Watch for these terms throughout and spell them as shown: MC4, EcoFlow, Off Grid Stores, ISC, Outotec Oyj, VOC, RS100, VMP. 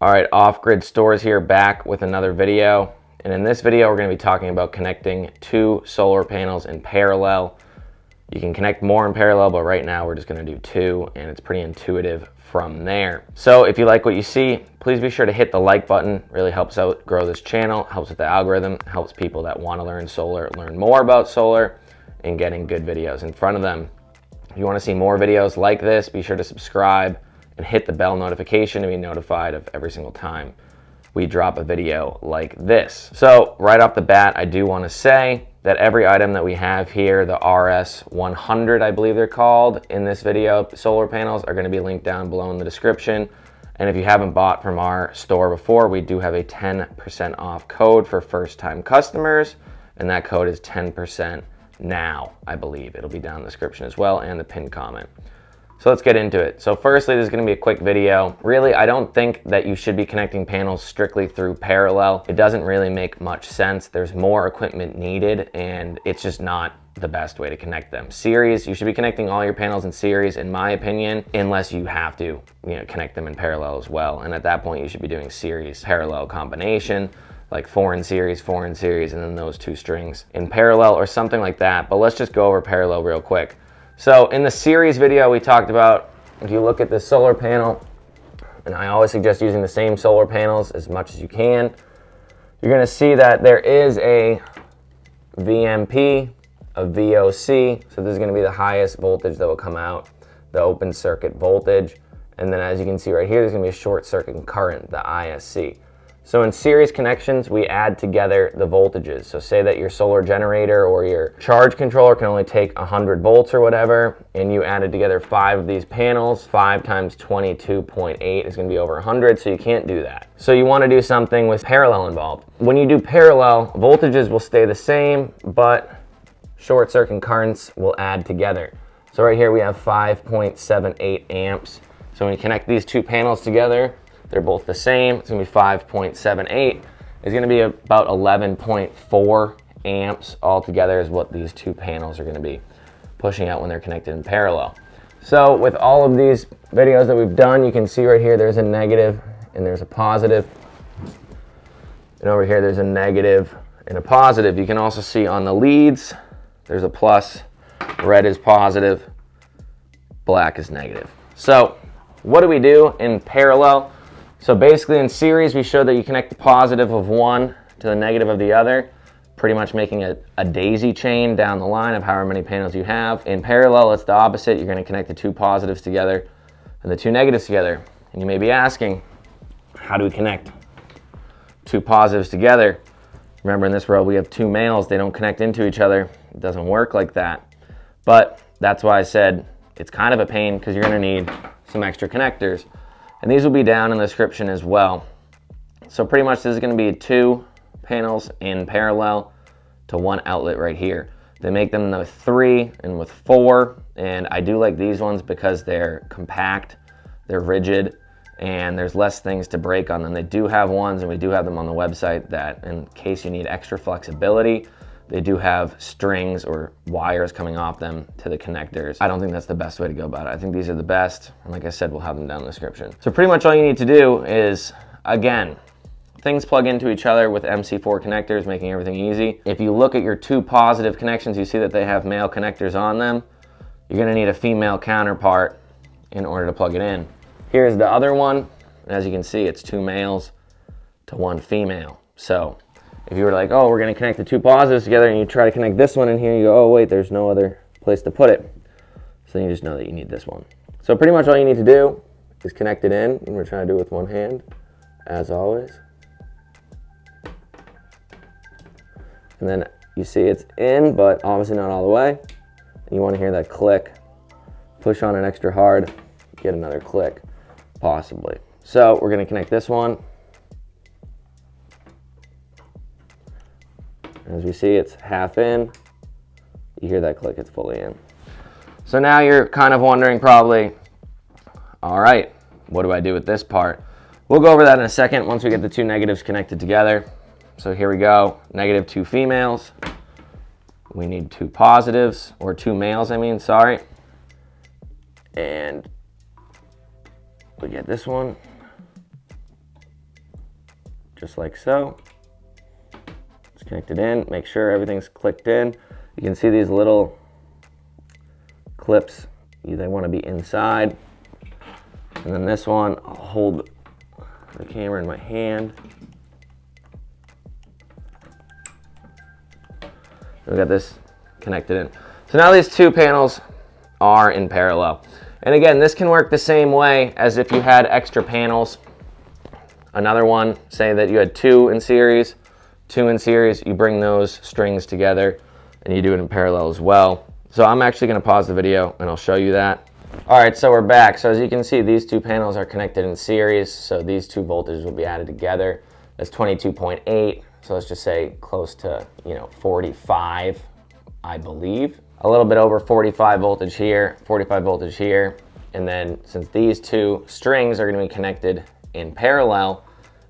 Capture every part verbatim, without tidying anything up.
All right, Off Grid Stores here, back with another video. And in this video, we're going to be talking about connecting two solar panels in parallel. You can connect more in parallel, but right now we're just going to do two, and it's pretty intuitive from there. So if you like what you see, please be sure to hit the like button. Really helps out grow this channel, helps with the algorithm, helps people that want to learn solar learn more about solar and getting good videos in front of them. If you want to see more videos like this, be sure to subscribe and hit the bell notification to be notified of every single time we drop a video like this. So right off the bat, I do want to say that every item that we have here, the R S one hundred, I believe they're called in this video, solar panels are going to be linked down below in the description. And if you haven't bought from our store before, we do have a ten percent off code for first time customers. And that code is ten percent now, I believe. It'll be down in the description as well and the pinned comment. So let's get into it. So firstly, this is gonna be a quick video. Really, I don't think that you should be connecting panels strictly through parallel. It doesn't really make much sense. There's more equipment needed and it's just not the best way to connect them. Series, you should be connecting all your panels in series, in my opinion, unless you have to, you know, connect them in parallel as well. And at that point, you should be doing series parallel combination, like four in series, four in series, and then those two strings in parallel or something like that. But let's just go over parallel real quick. So in the series video we talked about, if you look at this solar panel, and I always suggest using the same solar panels as much as you can, you're gonna see that there is a V M P, a V O C, so this is gonna be the highest voltage that will come out, the open circuit voltage, and then as you can see right here, there's gonna be a short circuit current, the I S C. So in series connections, we add together the voltages. So say that your solar generator or your charge controller can only take one hundred volts or whatever, and you added together five of these panels, five times twenty-two point eight is gonna be over one hundred, so you can't do that. So you wanna do something with parallel involved. When you do parallel, voltages will stay the same, but short circuit currents will add together. So right here we have five point seven eight amps. So when you connect these two panels together, they're both the same. It's gonna be five point seven eight. It's gonna be about eleven point four amps altogether is what these two panels are gonna be pushing out when they're connected in parallel. So with all of these videos that we've done, you can see right here, there's a negative and there's a positive. And over here, there's a negative and a positive. You can also see on the leads, there's a plus, red is positive, black is negative. So what do we do in parallel? So basically in series, we show that you connect the positive of one to the negative of the other, pretty much making a, a daisy chain down the line of however many panels you have. In parallel, it's the opposite. You're gonna connect the two positives together and the two negatives together. And you may be asking, how do we connect two positives together? Remember in this row, we have two males. They don't connect into each other. It doesn't work like that. But that's why I said it's kind of a pain because you're gonna need some extra connectors. And these will be down in the description as well. So pretty much this is gonna be two panels in parallel to one outlet right here. They make them the three and with four. And I do like these ones because they're compact, they're rigid, and there's less things to break on them. They do have ones, and we do have them on the website that in case you need extra flexibility, they do have strings or wires coming off them to the connectors. I don't think that's the best way to go about it. I think these are the best. And like I said, we'll have them down in the description. So pretty much all you need to do is, again, things plug into each other with M C four connectors, making everything easy. If you look at your two positive connections, you see that they have male connectors on them. You're gonna need a female counterpart in order to plug it in. Here's the other one. And as you can see, it's two males to one female. So if you were like, oh, we're gonna connect the two positives together and you try to connect this one in here, you go, oh wait, there's no other place to put it. So then you just know that you need this one. So pretty much all you need to do is connect it in, and we're trying to do it with one hand, as always. And then you see it's in, but obviously not all the way. And you wanna hear that click, push on it extra hard, get another click, possibly. So we're gonna connect this one. As we see, it's half in. You hear that click, it's fully in. So now you're kind of wondering probably, all right, what do I do with this part? We'll go over that in a second once we get the two negatives connected together. So here we go, negative two females. We need two positives, or two males, I mean, sorry. And we get this one. just like so. Let's connect it in, make sure everything's clicked in. You can see these little clips, they want to be inside. And then this one, I'll hold the camera in my hand. We've got this connected in. So now these two panels are in parallel. And again, this can work the same way as if you had extra panels. Another one, say that you had two in series, two in series, you bring those strings together and you do it in parallel as well. So I'm actually gonna pause the video and I'll show you that. All right, so we're back. So as you can see, these two panels are connected in series. So these two voltages will be added together. That's twenty-two point eight. So let's just say close to, you know, forty-five, I believe. A little bit over forty-five voltage here, forty-five voltage here. And then since these two strings are gonna be connected in parallel,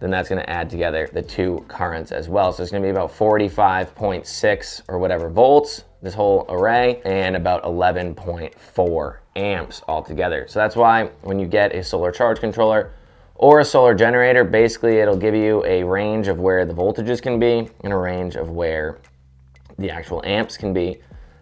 then that's gonna add together the two currents as well. So it's gonna be about forty-five point six or whatever volts, this whole array, and about eleven point four amps altogether. So that's why when you get a solar charge controller or a solar generator, basically it'll give you a range of where the voltages can be and a range of where the actual amps can be.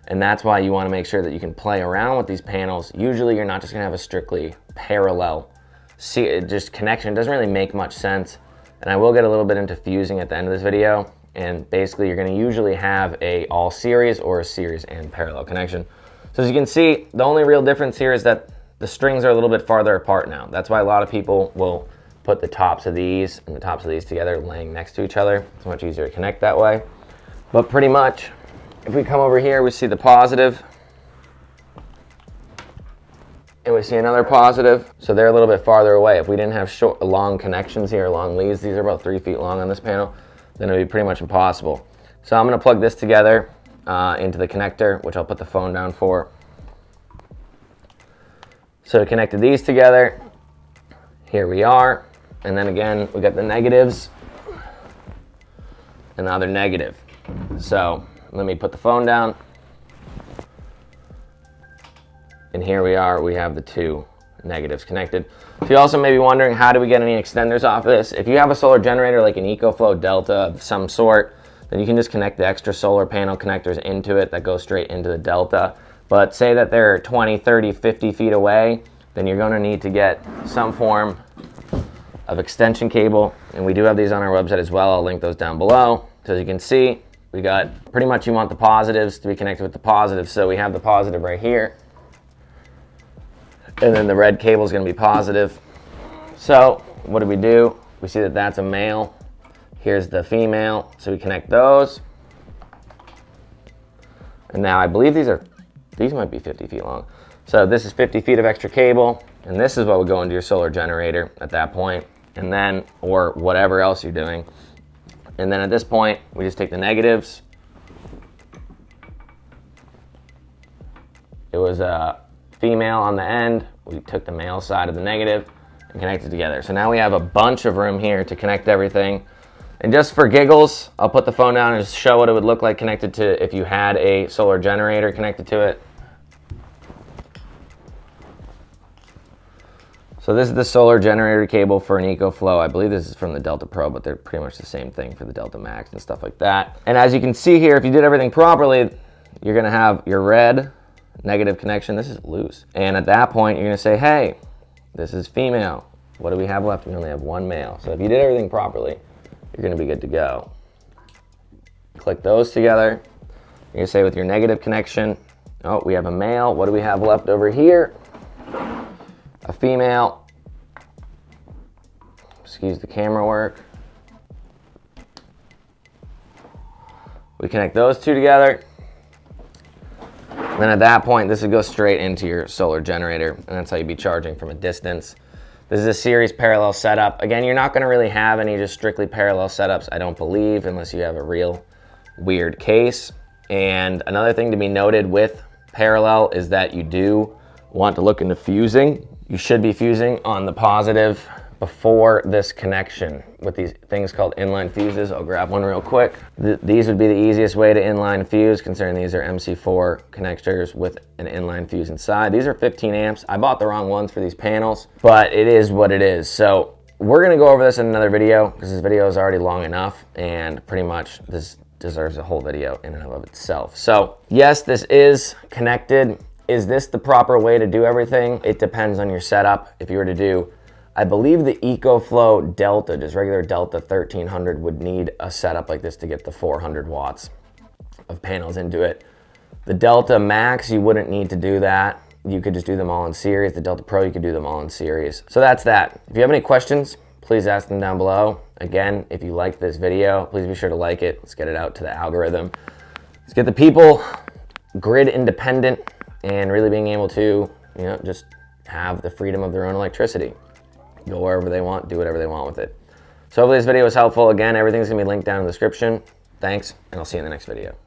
And that's why you want to make sure that you can play around with these panels. Usually you're not just going to have a strictly parallel see, just connection. It doesn't really make much sense. And I will get a little bit into fusing at the end of this video. And basically you're going to usually have a all series or a series and parallel connection. So as you can see, the only real difference here is that the strings are a little bit farther apart now. That's why a lot of people will put the tops of these and the tops of these together laying next to each other. It's much easier to connect that way. But pretty much, if we come over here, we see the positive and we see another positive. So they're a little bit farther away. If we didn't have short, long connections here, long leads, these are about three feet long on this panel, then it'd be pretty much impossible. So I'm gonna plug this together uh, into the connector, which I'll put the phone down for. So I connected these together. Here we are. And then again, we got the negatives. Another negative. So let me put the phone down. And here we are, we have the two negatives connected. So you also may be wondering, how do we get any extenders off of this? If you have a solar generator like an EcoFlow Delta of some sort, then you can just connect the extra solar panel connectors into it that go straight into the Delta. But say that they're twenty, thirty, fifty feet away, then you're gonna need to get some form of extension cable. And we do have these on our website as well. I'll link those down below. So as you can see, we got pretty much you want the positives to be connected with the positives. So we have the positive right here. And then the red cable is gonna be positive. So what do we do? We see that that's a male. Here's the female. So we connect those. And now I believe these are These might be fifty feet long. So this is fifty feet of extra cable, and this is what would go into your solar generator at that point, and then, or whatever else you're doing. And then at this point, we just take the negatives. It was a female on the end. We took the male side of the negative and connected together. So now we have a bunch of room here to connect everything. And just for giggles, I'll put the phone down and just show what it would look like connected to if you had a solar generator connected to it. So this is the solar generator cable for an EcoFlow. I believe this is from the Delta Pro, but they're pretty much the same thing for the Delta Max and stuff like that. And as you can see here, if you did everything properly, you're gonna have your red negative connection. This is loose. And at that point, you're gonna say, hey, this is female. What do we have left? We only have one male. So if you did everything properly, you're gonna be good to go. Click those together. You're gonna say with your negative connection, oh, we have a male. What do we have left over here? A female. Excuse the camera work. We connect those two together. And then at that point, this would go straight into your solar generator, and that's how you'd be charging from a distance. This is a series parallel setup. Again, you're not gonna really have any just strictly parallel setups, I don't believe, unless you have a real weird case. And another thing to be noted with parallel is that you do want to look into fusing. You should be fusing on the positive before this connection with these things called inline fuses. I'll grab one real quick. Th these would be the easiest way to inline fuse, considering these are M C four connectors with an inline fuse inside. These are fifteen amps. I bought the wrong ones for these panels, but it is what it is. So we're gonna go over this in another video because this video is already long enough, and pretty much this deserves a whole video in and of itself. So yes, this is connected. Is this the proper way to do everything? It depends on your setup. If you were to do, I believe the EcoFlow Delta, just regular Delta thirteen hundred, would need a setup like this to get the four hundred watts of panels into it. The Delta Max, you wouldn't need to do that. You could just do them all in series. The Delta Pro, you could do them all in series. So that's that. If you have any questions, please ask them down below. Again, if you liked this video, please be sure to like it. Let's get it out to the algorithm. Let's get the people grid independent and really being able to, you know, just have the freedom of their own electricity. Go wherever they want, do whatever they want with it. So hopefully this video was helpful. Again, everything's gonna be linked down in the description. Thanks, and I'll see you in the next video.